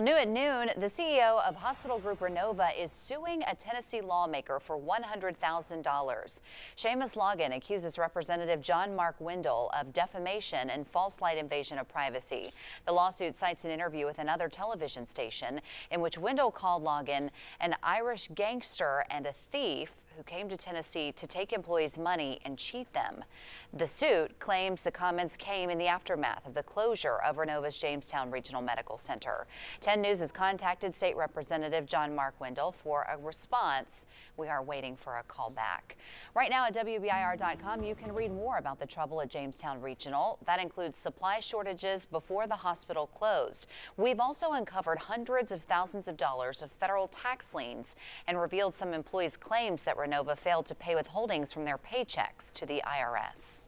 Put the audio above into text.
New at noon, the CEO of hospital group Rennova is suing a Tennessee lawmaker for $100,000. Seamus Logan accuses Representative John Mark Wendell of defamation and false light invasion of privacy. The lawsuit cites an interview with another television station in which Wendell called Logan an Irish gangster and a thief who came to Tennessee to take employees' money and cheat them. The suit claims the comments came in the aftermath of the closure of Rennova's Jamestown Regional Medical Center. 10 News has contacted State Representative John Mark Wendell for a response. We are waiting for a call back. Right now at WBIR.com, you can read more about the trouble at Jamestown Regional. That includes supply shortages before the hospital closed. We've also uncovered hundreds of thousands of dollars of federal tax liens and revealed some employees' claims that Rennova failed to pay withholdings from their paychecks to the IRS.